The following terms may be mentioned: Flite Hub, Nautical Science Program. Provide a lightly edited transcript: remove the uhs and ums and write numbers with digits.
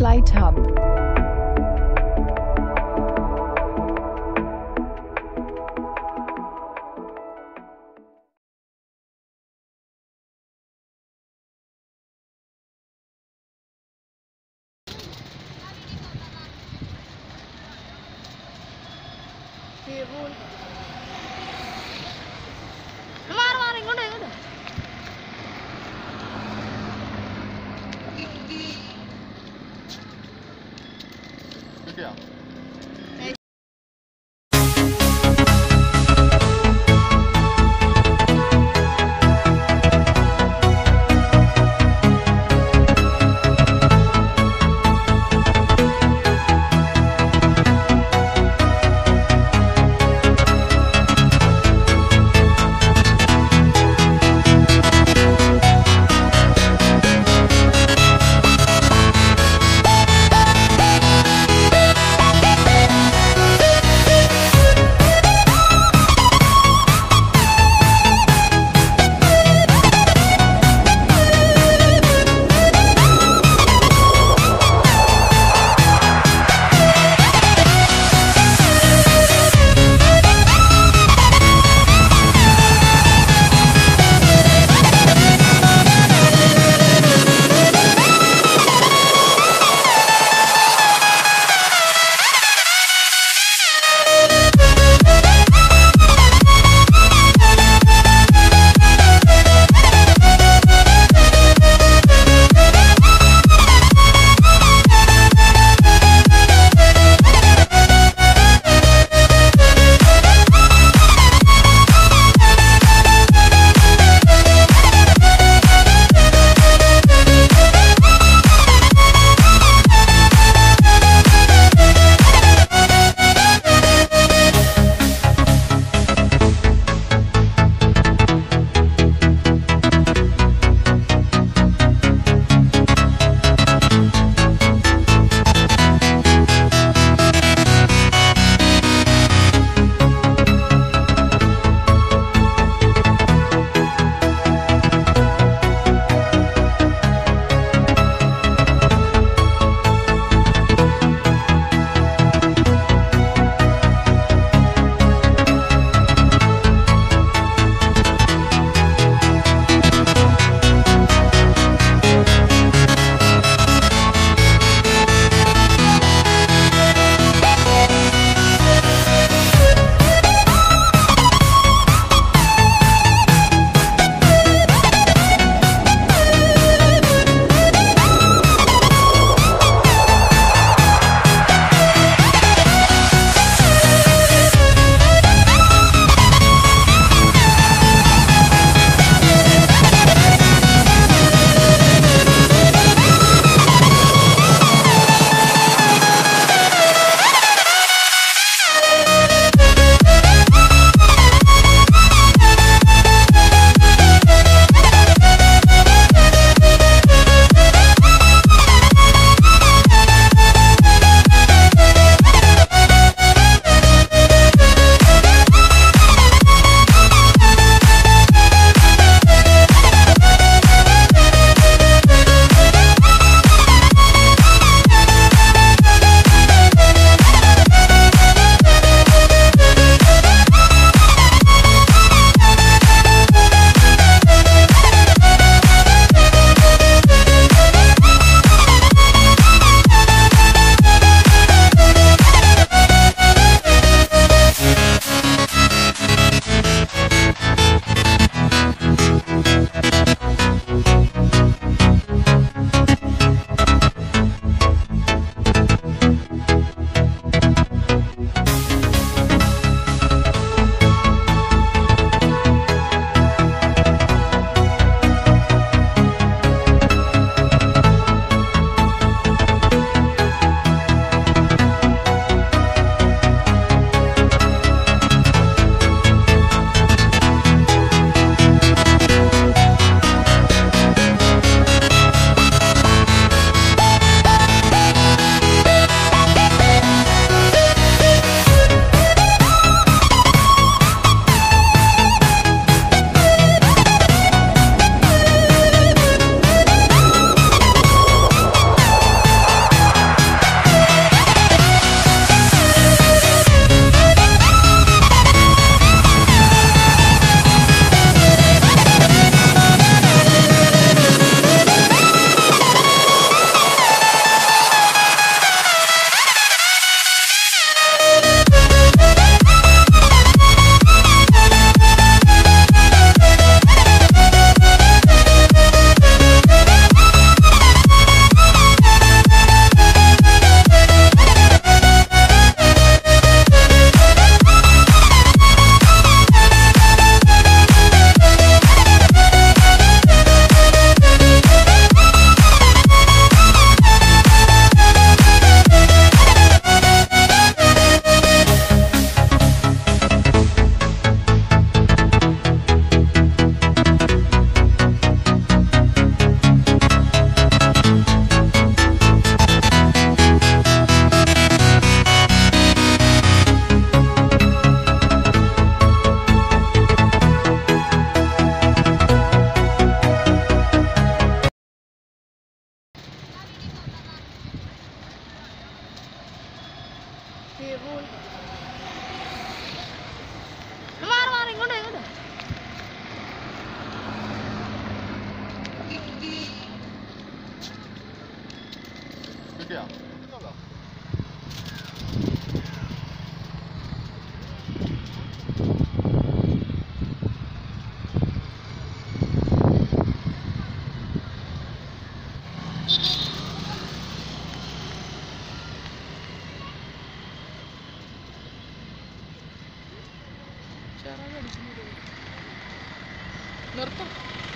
Flite Hub. Yeah. table. Norte.